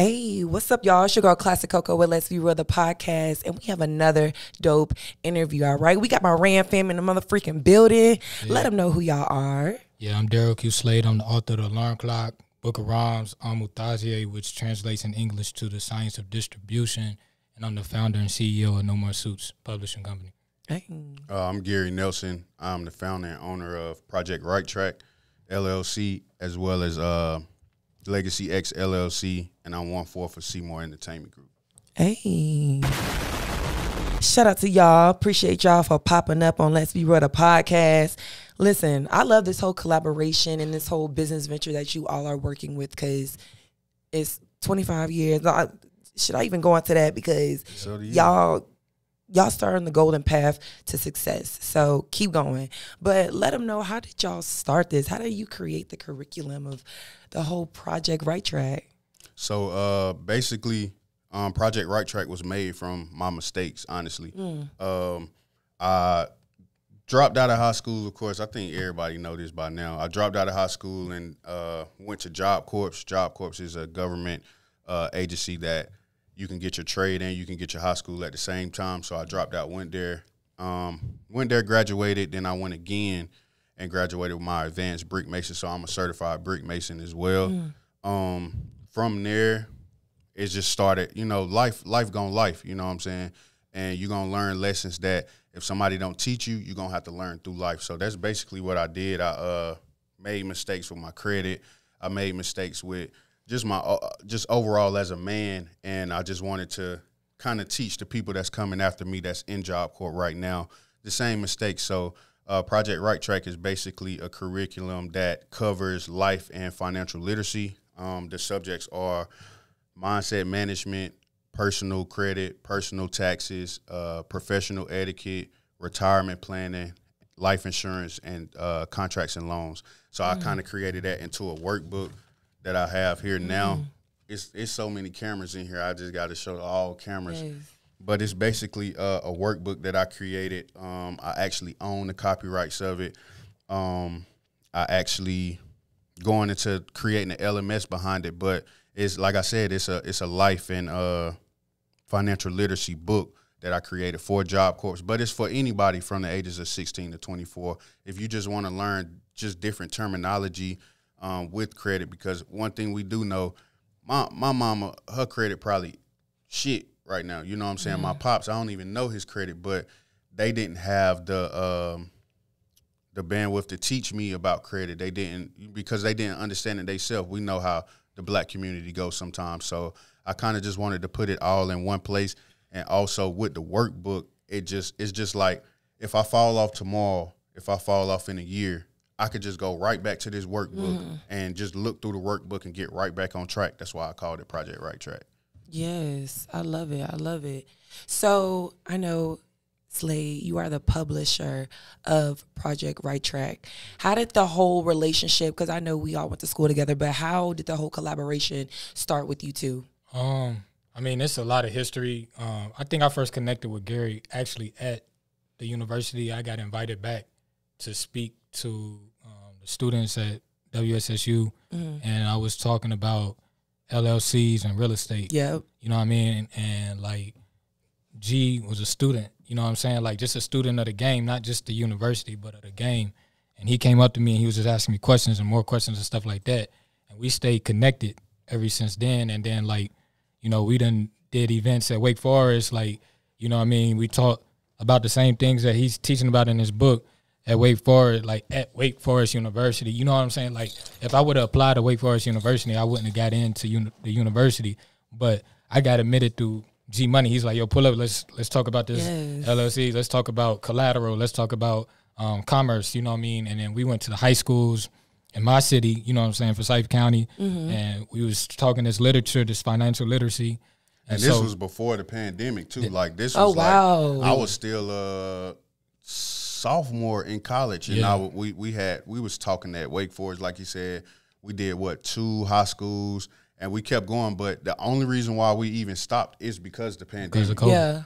Hey, what's up, y'all? It's your girl, Classic Cocoa with Let's Be Real, the podcast, and we have another dope interview, all right? We got my Ram fam in the motherfucking building. Yeah. Let them know who y'all are. Yeah, I'm Daryl Q. Slade. I'm the author of The Alarm Clock, Book of Rhymes, Amutazie, which translates in English to The Science of Distribution, and I'm the founder and CEO of No More Suits Publishing Company. Hey. I'm Gary Nelson. I'm the founder and owner of Project Right Trakk, LLC, as well as Legacy X LLC, and I'm 1/4 for Seymour Entertainment Group. Hey. Shout out to y'all. Appreciate y'all for popping up on Let's Be Real, the podcast. Listen, I love this whole collaboration and this whole business venture that you all are working with, because it's 25 years. Should I even go into that? Because so y'all starting the golden path to success. So keep going. But let them know, how did y'all start this? How did you create the curriculum of the whole Project Right Trakk? So basically, Project Right Trakk was made from my mistakes, honestly. Mm. I dropped out of high school, of course. I think everybody knows this by now. I dropped out of high school and went to Job Corps. Job Corps is a government agency that you can get your trade and you can get your high school at the same time. So I dropped out, went there, graduated. Then I went again and graduated with my advanced brick mason. So I'm a certified brick mason as well. Mm. From there, it just started, you know, life, you know what I'm saying? And you're going to learn lessons that if somebody don't teach you, you're going to have to learn through life. So that's basically what I did. I made mistakes with my credit. I made mistakes with just overall as a man, and I just wanted to kind of teach the people that's coming after me that's in Job Corps right now the same mistakes. So Project Right Trakk is basically a curriculum that covers life and financial literacy. The subjects are mindset management, personal credit, personal taxes, professional etiquette, retirement planning, life insurance, and contracts and loans. So I kind of created that into a workbook that I have here now. It's so many cameras in here. I just got to show all cameras. Yes. But it's basically a workbook that I created. I actually own the copyrights of it. I actually going into creating an LMS behind it. But it's like I said, it's a life and financial literacy book that I created for Job Corps. But it's for anybody from the ages of 16 to 24. If you just want to learn just different terminology, with credit, because one thing we do know, my mama, her credit probably shit right now. You know what I'm saying? Mm. My pops, I don't even know his credit, but they didn't have the bandwidth to teach me about credit. They didn't, because they didn't understand it themselves. We know how the black community goes sometimes. So I kind of just wanted to put it all in one place. And also with the workbook, it's just like, if I fall off tomorrow, if I fall off in a year, I could just go right back to this workbook and just look through the workbook and get right back on track. That's why I called it Project Right Trakk. Yes, I love it. I love it. So I know, Slade, you are the publisher of Project Right Trakk. How did the whole relationship, because I know we all went to school together, but how did the whole collaboration start with you two? I mean, it's a lot of history. I think I first connected with Gary actually at the university. I got invited back to speak to the students at WSSU, and I was talking about LLCs and real estate. Yep. You know what I mean? And like, G was a student, you know what I'm saying? Like, just a student of the game, not just the university, but of the game. And he came up to me and he was just asking me questions and more questions and stuff like that. And we stayed connected ever since then. And then, like, you know, we done did events at Wake Forest. Like, you know what I mean? We talked about the same things that he's teaching about in his book at Wake Forest, like at Wake Forest University. You know what I'm saying? Like, if I would have applied to Wake Forest University, I wouldn't have got into the university. But I got admitted through G Money. He's like, yo, pull up. Let's talk about this LLC. Let's talk about collateral. Let's talk about commerce. You know what I mean? And then we went to the high schools in my city, you know what I'm saying, Forsyth County. And we was talking this literature, this financial literacy. And this was before the pandemic, too. Like, this was I was still sophomore in college, and we was talking at Wake Forest, like you said. We did what, 2 high schools, and we kept going. But the only reason why we even stopped is because the pandemic, because of COVID. Yeah,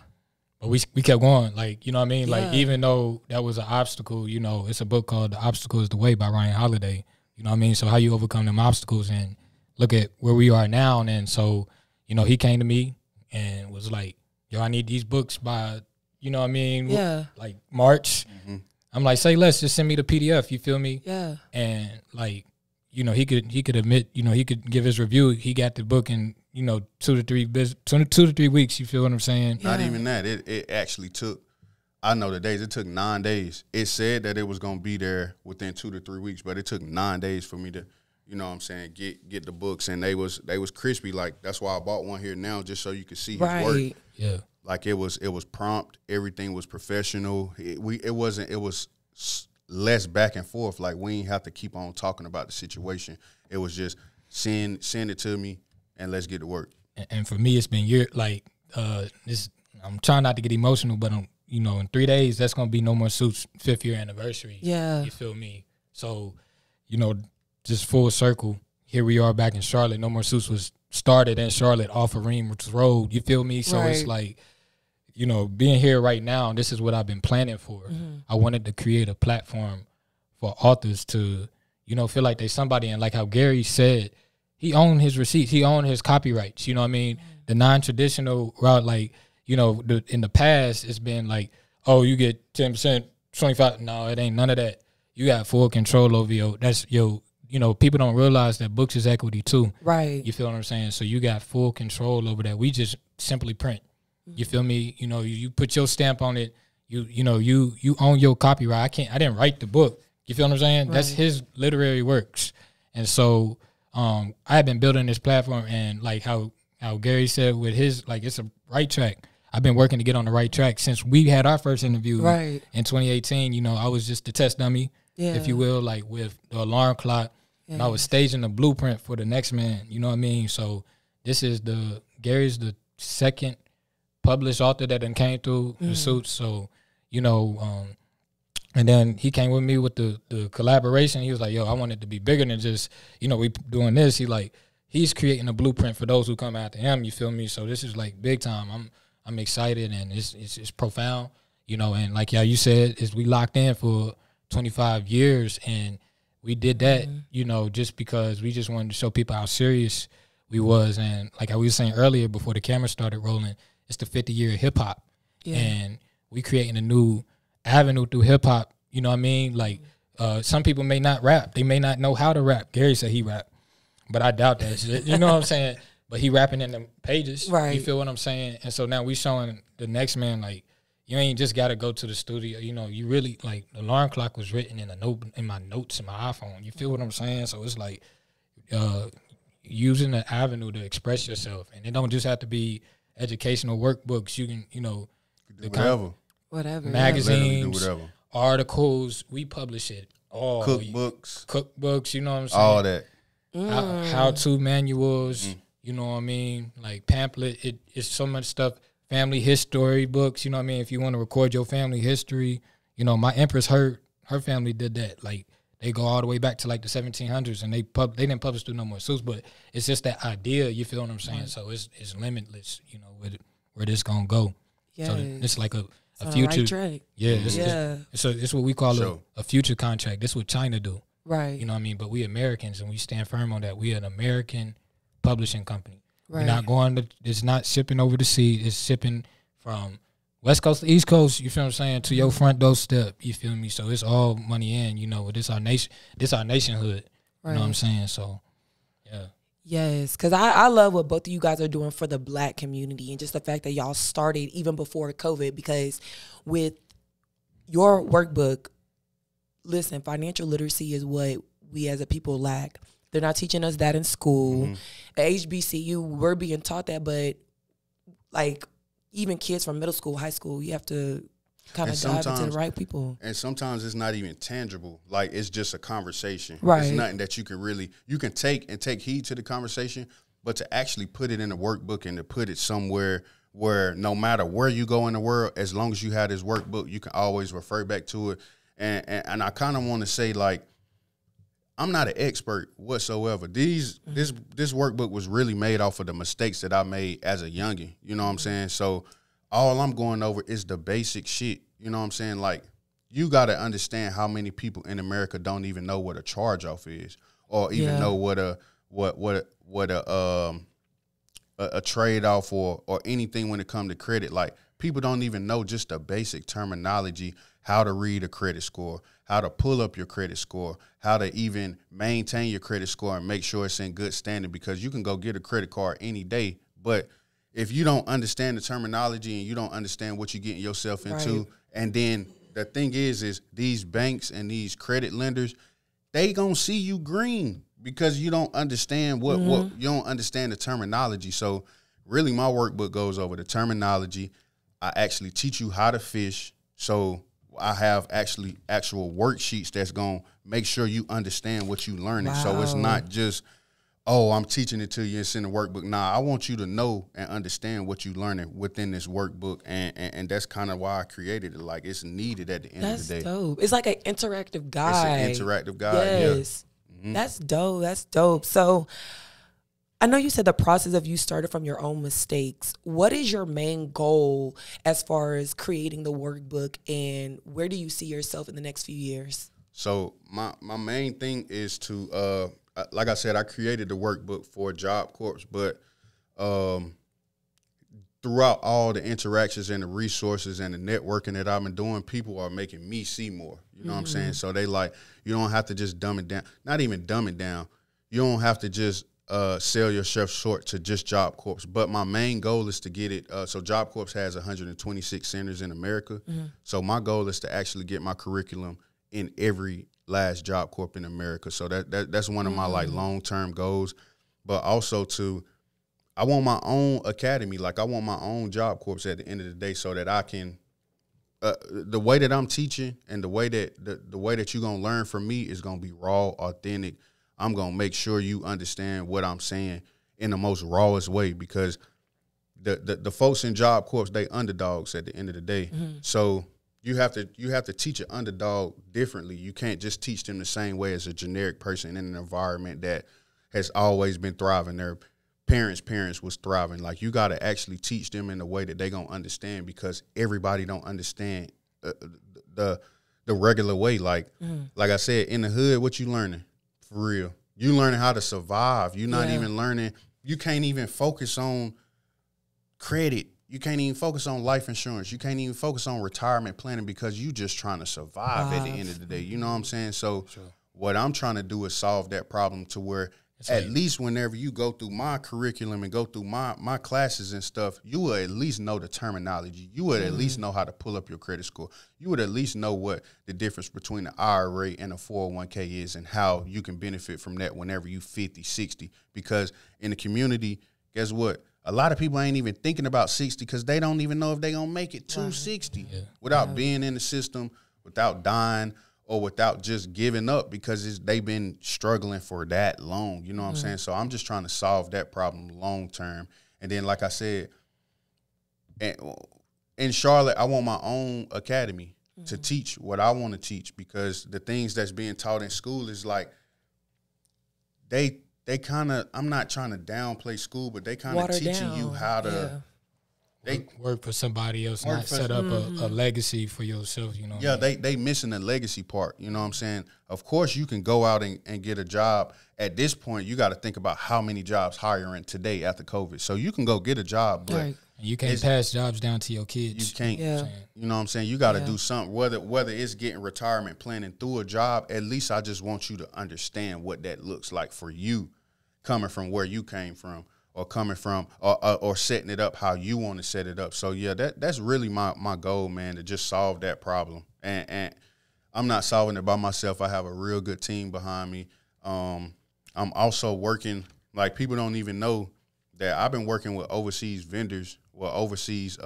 but we kept going. Like, you know what I mean? Yeah. Like, even though that was an obstacle, you know, it's a book called The Obstacle is the Way by Ryan Holiday. You know what I mean? So how you overcome them obstacles, and look at where we are now. And so you know, he came to me and was like, yo, I need these books by, you know what I mean? Yeah. Like March. Mm-hmm. I'm like, say less, just send me the PDF, you feel me? Yeah. And like, you know, he could admit, you know, he could give his review. He got the book in, you know, 2 to 3 weeks, you feel what I'm saying? Yeah. Not even that. It actually took, I know the days, it took 9 days. It said that it was going to be there within 2 to 3 weeks, but it took 9 days for me to, you know what I'm saying, get the books. And they was crispy. Like, that's why I bought one here now, just so you could see right. his work. Yeah. Like, it was prompt. Everything was professional. It was less back and forth. Like, we ain't have to keep on talking about the situation. It was just send it to me and let's get to work. And for me, it's been year. Like, this, I'm trying not to get emotional, but I'm, you know, in 3 days, that's gonna be No More Suits' 5th year anniversary. Yeah, you feel me? So, you know, just full circle. Here we are back in Charlotte. No More Suits was started in Charlotte off of Reams Road. You feel me? So right. It's like, you know, being here right now, this is what I've been planning for. Mm-hmm. I wanted to create a platform for authors to, you know, feel like they somebody. And like how Gary said, he owned his receipts. He owned his copyrights. You know what I mean? Mm-hmm. The non-traditional route, like, you know, in the past, it's been like, oh, you get 10%, 25%. No, it ain't none of that. You got full control over your, that's your, you know, people don't realize that books is equity too. Right. You feel what I'm saying? So you got full control over that. We just simply print. Mm-hmm. You feel me? You know, you put your stamp on it. You know, you own your copyright. I didn't write the book. You feel what I'm saying? Right. That's his literary works. And so I have been building this platform, and like how Gary said with his, like, it's a right track. I've been working to get on the right track since we had our first interview right. in 2018. You know, I was just the test dummy, yeah. if you will, like with The Alarm Clock. Yeah. And I was staging the blueprint for the next man. You know what I mean? So this is Gary's the second published author that then came through the Suits. So, you know, and then he came with me with the collaboration. He was like, yo, I want it to be bigger than just, you know, we doing this. He's creating a blueprint for those who come after him. You feel me? So this is like big time. I'm excited, and it's profound, you know. And like, yeah, you said, is we locked in for 25 years, and we did that, you know, just because we just wanted to show people how serious we was. And like I was saying earlier, before the camera started rolling, it's the 50 year of hip hop, yeah. and we creating a new avenue through hip hop. You know what I mean? Like, some people may not rap; they may not know how to rap. Gary said he rap, but I doubt that. You know what I'm saying? But he rapping in the pages. Right. You feel what I'm saying? And so now we showing the next man, like, you ain't just got to go to the studio. You know, you really, like, The Alarm Clock was written in a note, in my notes in my iPhone. You feel what I'm saying? So it's like using the avenue to express yourself. And it don't just have to be educational workbooks. You can, you know, do whatever. Whatever. Magazines, do whatever. Articles. We publish it all. Cookbooks. Cookbooks, you know what I'm saying? All that. How-to manuals. Mm. You know what I mean? Like pamphlet, it's so much stuff. Family history books, you know what I mean? If you want to record your family history, you know, my empress, her family did that. Like, they go all the way back to like the 1700s, and they didn't publish through No More Suits, but it's just that idea. You feel what I'm saying? Right. So it's limitless, you know, where this gonna go. Yeah. So it's like a future. Right track. Yeah. It's what we call a future contract. That's what China do. Right. You know what I mean? But we Americans, and we stand firm on that. We are an American publishing company. Right. We're not going to, it's not shipping over the sea, it's shipping from West Coast to East Coast, you feel what I'm saying, to your front door step, you feel me? So it's all money in, you know, this our nationhood. Right. You know what I'm saying? So yeah. Yes, because I love what both of you guys are doing for the Black community, and just the fact that y'all started even before COVID, because with your workbook, listen, financial literacy is what we as a people lack. They're not teaching us that in school. Mm-hmm. At HBCU, we're being taught that, but like even kids from middle school, high school, you have to kind of dive into the right people. And sometimes it's not even tangible. Like, it's just a conversation. Right. It's nothing that you can really, you can take heed to the conversation, but to actually put it in a workbook and to put it somewhere where no matter where you go in the world, as long as you have this workbook, you can always refer back to it. And I kind of want to say, like, I'm not an expert whatsoever. This workbook was really made off of the mistakes that I made as a youngin', you know what I'm saying? So all I'm going over is the basic shit, you know what I'm saying? Like, you got to understand how many people in America don't even know what a charge-off is, or even know what a a trade-off or anything when it comes to credit. Like, people don't even know just the basic terminology, how to read a credit score, how to pull up your credit score, how to even maintain your credit score and make sure it's in good standing, because you can go get a credit card any day, but if you don't understand the terminology and you don't understand what you're getting yourself into, right. And then the thing is these banks and these credit lenders, they gonna see you green because you don't understand what you don't understand the terminology. So really my workbook goes over the terminology. I actually teach you how to fish. So I have actual worksheets that's gonna make sure you understand what you learning. Wow. So it's not just, oh, I'm teaching it to you, it's in the workbook. Nah, I want you to know and understand what you're learning within this workbook, and that's kind of why I created it. Like, it's needed at the end of the day. That's dope. It's like an interactive guide. It's an interactive guide, yes. Yeah. Mm-hmm. That's dope. That's dope. So I know you said the process of you started from your own mistakes. What is your main goal as far as creating the workbook, and where do you see yourself in the next few years? So my main thing is to – like I said, I created the workbook for Job Corps, but throughout all the interactions and the resources and the networking that I've been doing, people are making me see more. You know what I'm saying? So they like, you don't have to just dumb it down. Not even dumb it down. You don't have to just sell yourself short to just Job Corps. But my main goal is to get it. So Job Corps has 126 centers in America. So my goal is to actually get my curriculum in every last Job Corps in America. So that's one of my like long-term goals, but also I want my own academy. Like, I want my own Job Corps at the end of the day, so that I can, the way that I'm teaching and the way that the way that you're going to learn from me is going to be raw, authentic. I'm going to make sure you understand what I'm saying in the most rawest way, because the folks in Job Corps, they underdogs at the end of the day. So you have to teach an underdog differently. You can't just teach them the same way as a generic person in an environment that has always been thriving. Their parents' was thriving. Like, you got to actually teach them in a way that they gonna understand, because everybody don't understand the regular way. Like, like I said, in the hood, what you learning? For real, you learning how to survive. You're not even learning. You can't even focus on credit. You can't even focus on life insurance. You can't even focus on retirement planning, because you just trying to survive at the end of the day. You know what I'm saying? So what I'm trying to do is solve that problem to where at least whenever you go through my curriculum and go through my classes and stuff, you will at least know the terminology. You would at least know how to pull up your credit score. You would at least know what the difference between the IRA and a 401k is, and how you can benefit from that whenever you 50, 60. Because in the community, guess what? A lot of people ain't even thinking about 60 because they don't even know if they going to make it to 60 without being in the system, without dying, or without just giving up, because they've been struggling for that long. You know what I'm saying? So I'm just trying to solve that problem long term. And then, like I said, in Charlotte, I want my own academy to teach what I want to teach, because the things that's being taught in school is like they kind of, I'm not trying to downplay school, but they kind of teaching you how to work for somebody else, not set up a legacy for yourself, you know. Yeah, they missing the legacy part, you know what I'm saying? Of course, you can go out and get a job. At this point, you got to think about how many jobs hiring today after COVID. So you can go get a job, but you can't pass jobs down to your kids. You can't. Yeah. You know what I'm saying? You got to do something. Whether it's getting retirement planning through a job, at least I just want you to understand what that looks like for you, coming from where you came from, or coming from or setting it up how you want to set it up. So, yeah, that's really my goal, man, to just solve that problem. And I'm not solving it by myself. I have a real good team behind me. I'm also working, like, people don't even know that I've been working with overseas vendors, well, overseas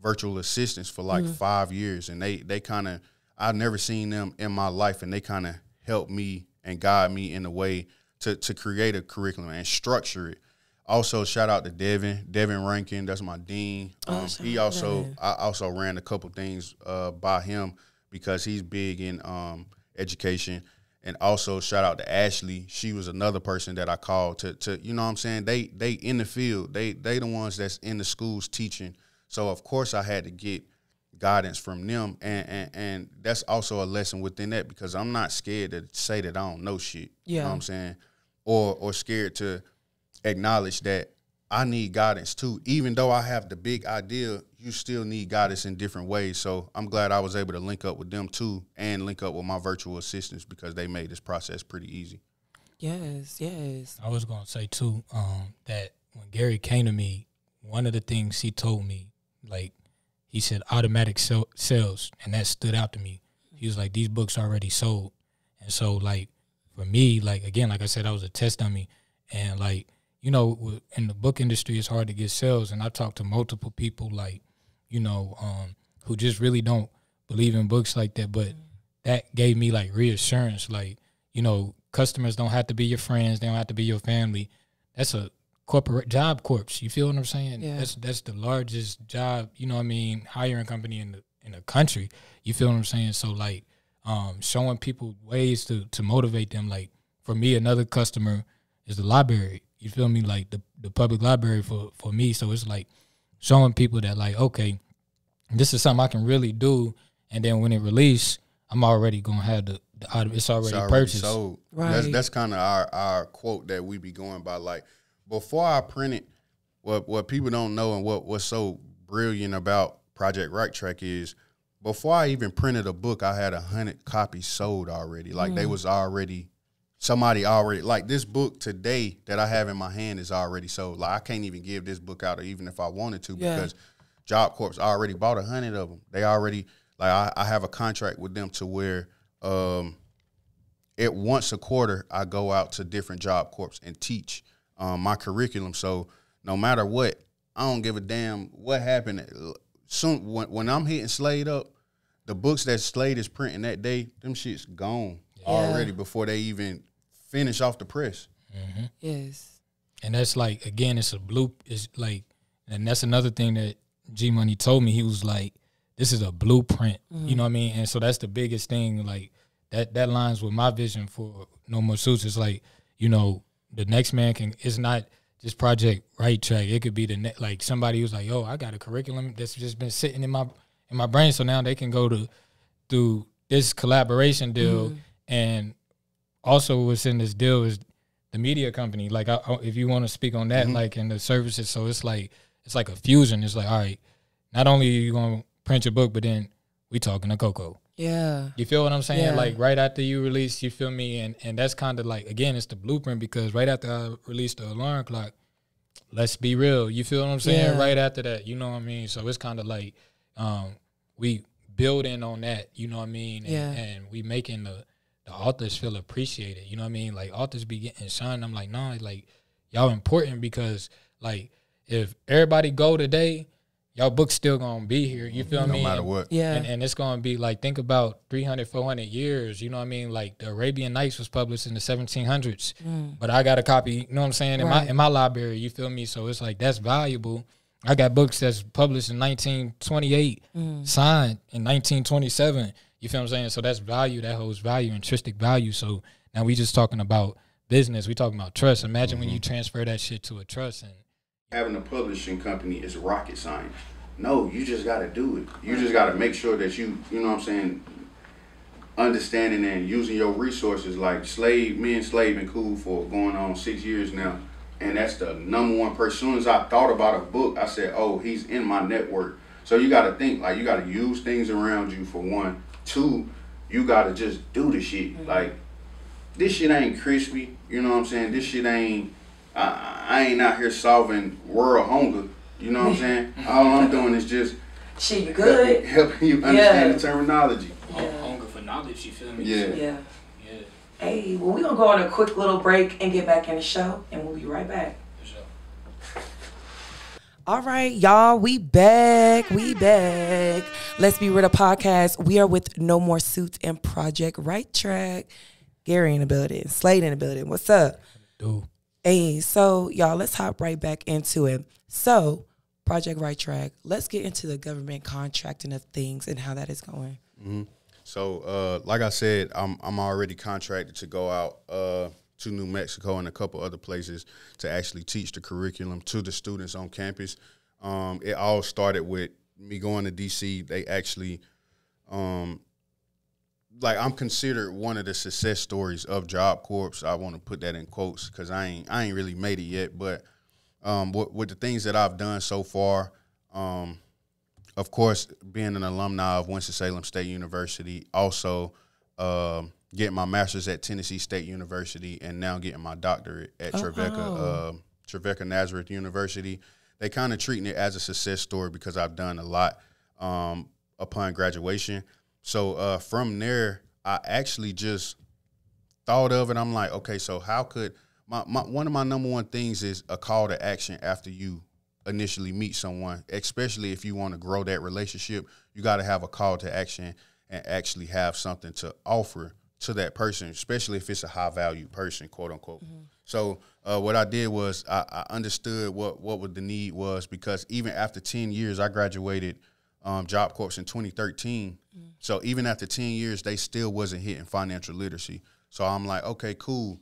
virtual assistants for like 5 years, and they kind of, I've never seen them in my life, and they kind of helped me and guide me in a way to create a curriculum and structure it. Also, shout out to Devin Rankin, that's my dean. I also ran a couple things by him, because he's big in education. And also shout out to Ashley. She was another person that I called to you know what I'm saying? They in the field. They the ones that's in the schools teaching. So of course I had to get guidance from them, and that's also a lesson within that, because I'm not scared to say that I don't know shit. Yeah. You know what I'm saying? Or scared to acknowledge that I need guidance too. Even though I have the big idea, you still need guidance in different ways. So I'm glad I was able to link up with them too, and link up with my virtual assistants, because they made this process pretty easy. Yes, yes. I was going to say too, that when Gary came to me, one of the things he told me, like, he said automatic sales, and that stood out to me. He was like, these books already sold. And so, like, for me, like, again, like I said, I was a test dummy. And, like, you know, in the book industry, it's hard to get sales. And I talked to multiple people, like, you know, who just really don't believe in books like that. But that gave me, like, reassurance. Like, you know, customers don't have to be your friends. They don't have to be your family. That's a corporate Job Corps. You feel what I'm saying? Yeah. That's the largest job, you know what I mean, hiring company in the country. You feel what I'm saying? So, like, showing people ways to motivate them. Like, for me, another customer is the library. You feel me? Like, the public library for me. So it's like showing people that, like, okay, this is something I can really do. And then when it releases, I'm already going to have it's already purchased. Sold. Right. That's kind of our quote that we be going by. Like, before I printed, what people don't know and what's so brilliant about Project Right Trakk is, before I even printed a book, I had 100 copies sold already. Like, they was already, somebody already, like, this book today that I have in my hand is already sold. Like, I can't even give this book out even if I wanted to, because Job Corps already bought 100 of them. They already, like, I have a contract with them to where once a quarter I go out to different Job Corps and teach my curriculum. So no matter what, I don't give a damn what happened. Soon when I'm hitting Slade up, the books that Slade is printing that day, them shit's gone already before they even finish off the press. Mm-hmm. Yes, and that's, like, again, it's a blueprint. It's like, and that's another thing that G Money told me. He was like, "This is a blueprint." Mm-hmm. You know what I mean? And so that's the biggest thing. Like, that lines with my vision for No More Suits. It's like, you know, the next man can, it's not just Project Right Trakk. It could be like somebody who's like, yo, I got a curriculum that's just been sitting in my brain. So now they can go through this collaboration deal. Mm-hmm. And also what's in this deal is the media company. Like, if you want to speak on that, mm-hmm. like, and the services. So it's like a fusion. It's like, all right, not only are you going to print your book, but then we talking to Cocoa. Yeah. You feel what I'm saying? Yeah. Like, right after you release, you feel me? And that's kind of like, again, it's the blueprint, because right after I released The Alarm Clock, Let's Be Real. You feel what I'm saying? Yeah. Right after that, you know what I mean? So it's kind of like, we build in on that, you know what I mean? And, and we making the authors feel appreciated, you know what I mean? Like, authors be getting shunned. I'm like, nah, like, y'all important, because, like, if everybody go today, y'all book's still going to be here. You feel me? No matter what. Yeah. And it's going to be, like, think about 300, 400 years. You know what I mean? Like, the Arabian Nights was published in the 1700s. Mm. But I got a copy, you know what I'm saying, in my library. You feel me? So it's like, that's valuable. I got books that's published in 1928, signed in 1927. You feel what I'm saying? So that's value. That holds value, intrinsic value. So now we just talking about business. We talking about trust. Imagine when you transfer that shit to a trust and having a publishing company is rocket science. No, you just got to do it. You just got to make sure that you know what I'm saying, understanding and using your resources. Like, Slade, me and Slade been cool for going on 6 years now. And that's the number one person. As soon as I thought about a book, I said, oh, he's in my network. So you got to think, like, you got to use things around you, for one. Two, you got to just do the shit. Like, this shit ain't crispy. You know what I'm saying? This shit ain't, I ain't out here solving world hunger. You know what I'm saying? All I'm doing is just helping you understand the terminology. Hunger for knowledge, you feel me? Yeah. Hey, well, we're going to go on a quick little break and get back in the show, and we'll be right back. All right, y'all, we back. Let's Be Real podcast. We are with No More Suits and Project Right Trakk. Gary in the building, Slade in the building. What's up? Dude. Hey, so y'all, let's hop right back into it. So, Project Right Trakk, let's get into the government contracting of things and how that is going. Mm-hmm. So, like I said, I'm already contracted to go out to New Mexico and a couple other places to actually teach the curriculum to the students on campus. It all started with me going to D.C. They actually, like, I'm considered one of the success stories of Job Corps. I want to put that in quotes because I ain't really made it yet, but with the things that I've done so far, of course, being an alumni of Winston-Salem State University, also getting my master's at Tennessee State University, and now getting my doctorate at Trevecca Nazareth University. They kind of treating it as a success story because I've done a lot upon graduation. So from there, I actually just thought of it. I'm like, okay, so how could one of my number one things is a call to action after you initially meet someone, especially if you want to grow that relationship. You got to have a call to action and actually have something to offer to that person, especially if it's a high-value person, quote-unquote. Mm-hmm. So what I did was I understood what the need was, because even after 10 years, I graduated Job Corps in 2013. Mm-hmm. So even after 10 years, they still wasn't hitting financial literacy. So I'm like, okay, cool.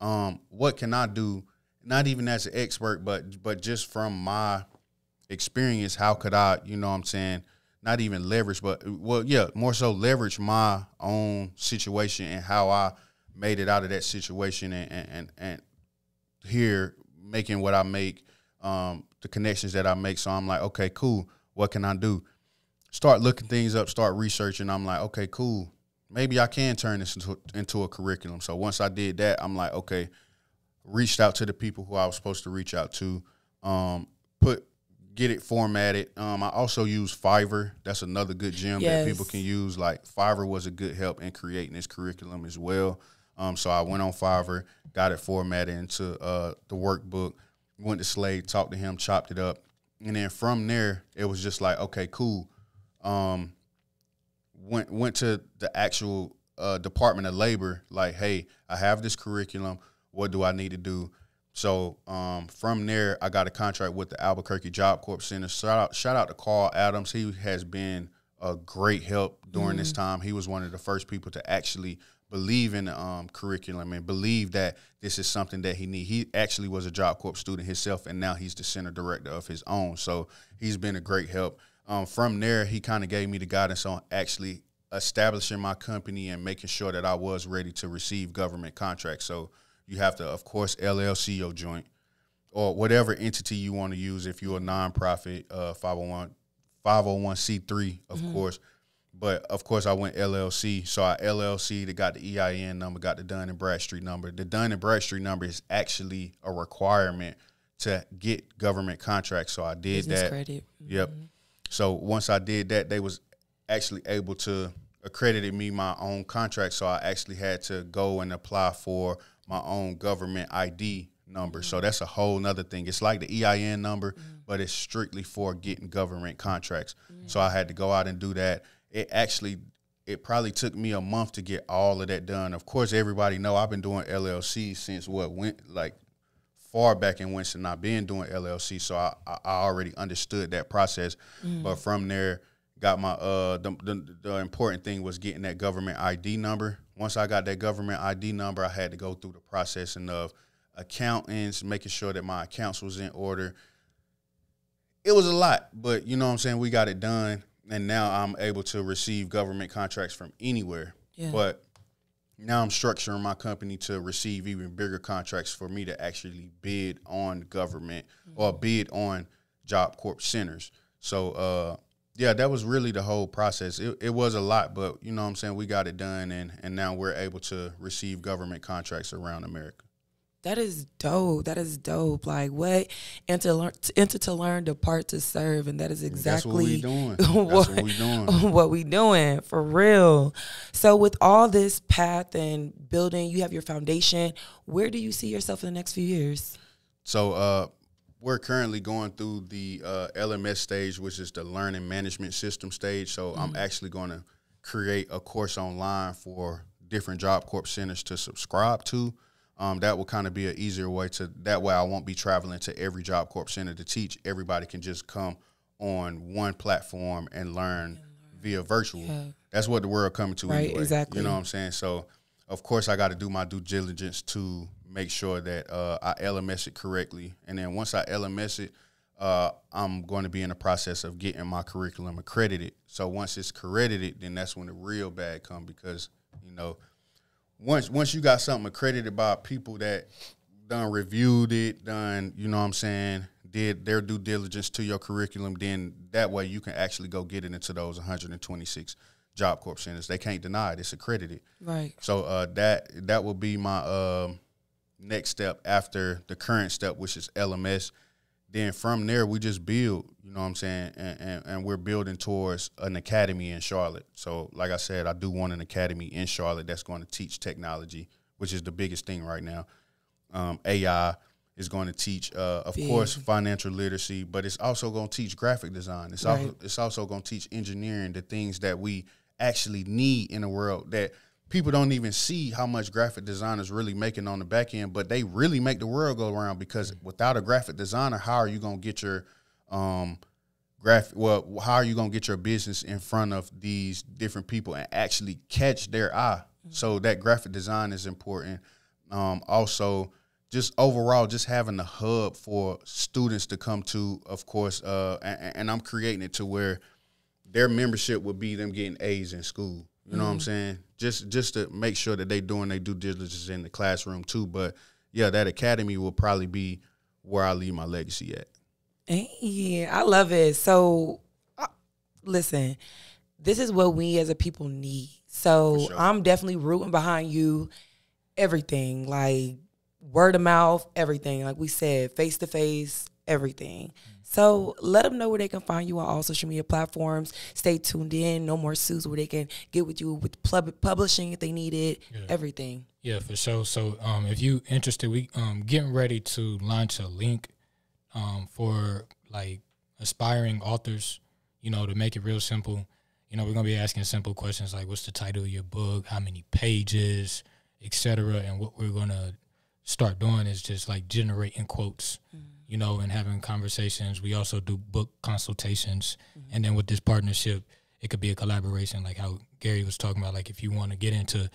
What can I do, not even as an expert, but just from my experience, how could I, you know what I'm saying, not even leverage, but, well, yeah, more so leverage my own situation and how I made it out of that situation, and here making what I make, the connections that I make. So I'm like, okay, cool, what can I do? Start looking things up, start researching. I'm like, okay, cool, maybe I can turn this into a curriculum. So once I did that, I'm like, okay, reached out to the people who I was supposed to reach out to, get it formatted. I also use Fiverr. That's another good gem that people can use. Like, Fiverr was a good help in creating this curriculum as well. So I went on Fiverr, got it formatted into the workbook, went to Slade, talked to him, chopped it up. And then from there, it was just like, okay, cool. Went to the actual Department of Labor, like, hey, I have this curriculum. What do I need to do? So from there, I got a contract with the Albuquerque Job Corps Center. Shout out to Carl Adams. He has been a great help during this time. He was one of the first people to actually believe in the curriculum and believe that this is something that he needs. He actually was a Job Corps student himself, and now he's the center director of his own. So he's been a great help. From there, he kind of gave me the guidance on actually establishing my company and making sure that I was ready to receive government contracts. So you have to, of course, LLC your joint or whatever entity you want to use if you're a nonprofit, 501c3, of course. But, of course, I went LLC. So I LLC'd, got the EIN number, got the Dun and Bradstreet number. The Dun and Bradstreet number is actually a requirement to get government contracts. So I did business that. Credit. Yep. So once I did that, they was actually able to accredited me my own contract. So I actually had to go and apply for my own government ID number. So that's a whole nother thing. It's like the EIN number, but it's strictly for getting government contracts. So I had to go out and do that. It probably took me a month to get all of that done. Of course, everybody know I've been doing LLC since far back in Winston. I've been doing LLC, so I already understood that process. But from there, got my the important thing was getting that government ID number. Once I got that government ID number, I had to go through the processing of accountants, making sure that my accounts was in order. It was a lot, but you know what I'm saying? We got it done, and now I'm able to receive government contracts from anywhere. Yeah. But now I'm structuring my company to receive even bigger contracts for me to actually bid on government or bid on Job Corps centers. So, yeah, that was really the whole process. It was a lot, but you know what I'm saying? We got it done, and now we're able to receive government contracts around America. That is dope. That is dope. Like, what? And to learn, the part to serve, and that is exactly what we doing, for real. So with all this path and building, you have your foundation. Where do you see yourself in the next few years? So we're currently going through the LMS stage, which is the learning management system stage. So I'm actually going to create a course online for different Job Corps centers to subscribe to. That will kind of be an easier way to, that way I won't be traveling to every Job Corps center to teach. Everybody can just come on one platform and learn via virtual. Yeah. That's what the world coming to anyway. Exactly. You know what I'm saying? So, of course, I got to do my due diligence to make sure that I LMS it correctly. And then once I LMS it, I'm going to be in the process of getting my curriculum accredited. So once it's accredited, then that's when the real bag come, because, you know, once you got something accredited by people that done reviewed it, done, you know what I'm saying, did their due diligence to your curriculum, then that way you can actually go get it into those 126 Job Corps centers. They can't deny it. It's accredited. Right. So that will be my next step after the current step, which is LMS. Then from there, we just build, you know what I'm saying, and we're building towards an academy in Charlotte. So like I said, I do want an academy in Charlotte that's going to teach technology, which is the biggest thing right now. AI is going to teach, of course, financial literacy, but it's also going to teach graphic design. It's, it's also going to teach engineering, the things that we actually need in a world that people don't even see how much graphic designers really making on the back end, but they really make the world go around, because without a graphic designer, how are you going to get your how are you going to get your business in front of these different people and actually catch their eye? Mm-hmm. So that graphic design is important. Also, just overall, just having a hub for students to come to, of course, and I'm creating it to where their membership would be them getting A's in school. You know what I'm saying? Just to make sure that they doing their due diligence in the classroom too. But yeah, that academy will probably be where I leave my legacy at. Yeah, I love it. So listen, this is what we as a people need. So sure. I'm definitely rooting behind you. Everything, like word of mouth, everything. Like we said, face to face, everything. So let them know where they can find you on all social media platforms. Stay tuned in. No More Suits, where they can get with you with publishing if they need it, everything. Yeah, for sure. So if you interested, we getting ready to launch a link for like aspiring authors, you know, to make it real simple. You know, we're going to be asking simple questions like what's the title of your book, how many pages, etc. And what we're going to start doing is just like generating quotes. You know, and having conversations. We also do book consultations. And then with this partnership, it could be a collaboration, like how Gary was talking about, like if you want to get into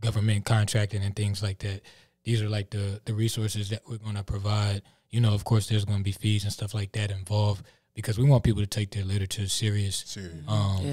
government contracting and things like that, these are like the resources that we're going to provide. You know, of course, there's going to be fees and stuff like that involved, because we want people to take their literature serious.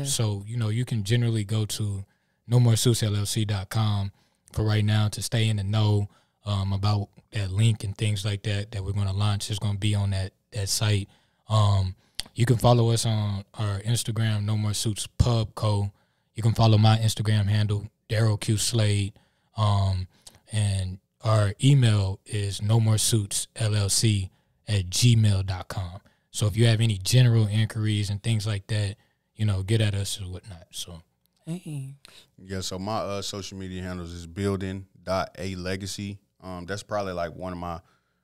So, you know, you can generally go to nomoresuitsllc.com for right now to stay in the know about that link and things like that that we're going to launch. It's going to be on that site. You can follow us on our Instagram, No More Suits Pub Co. You can follow my Instagram handle, Daryl Q. Slade. And our email is nomoresuitsllc@gmail.com. So if you have any general inquiries and things like that, you know, get at us or whatnot. So, yeah, so my social media handles is building.alegacy. That's probably like one of my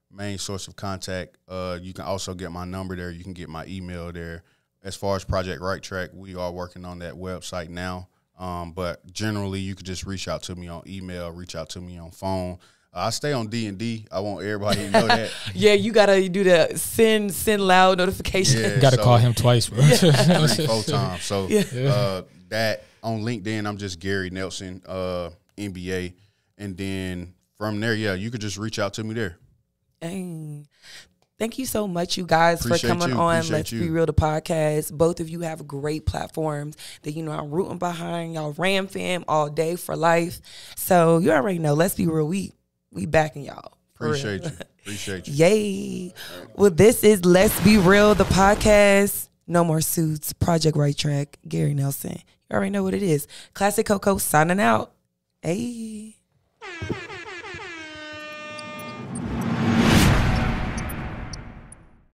main source of contact. You can also get my number there. You can get my email there. As far as Project Right Trakk, we are working on that website now. But generally, you could just reach out to me on email, reach out to me on phone. I stay on D&D. I want everybody to know that. Yeah, you got to do the send loud notification. Yeah, you got to call him twice, bro. Yeah. 3, 4 times. So that on LinkedIn, I'm just Gary Nelson, MBA. And then from there, yeah, you could just reach out to me there. Dang. Thank you so much, you guys, for coming on. Let's Be Real, the podcast. Both of you have great platforms that, you know, I'm rooting behind. Y'all Ram fam all day for life. So you already know, Let's Be Real. We backing y'all. Appreciate you. Appreciate you. Yay. Well, this is Let's Be Real, the podcast. No More Suits, Project Right Trakk, Gary Nelson. You already know what it is. Classic Cocoa signing out. Hey.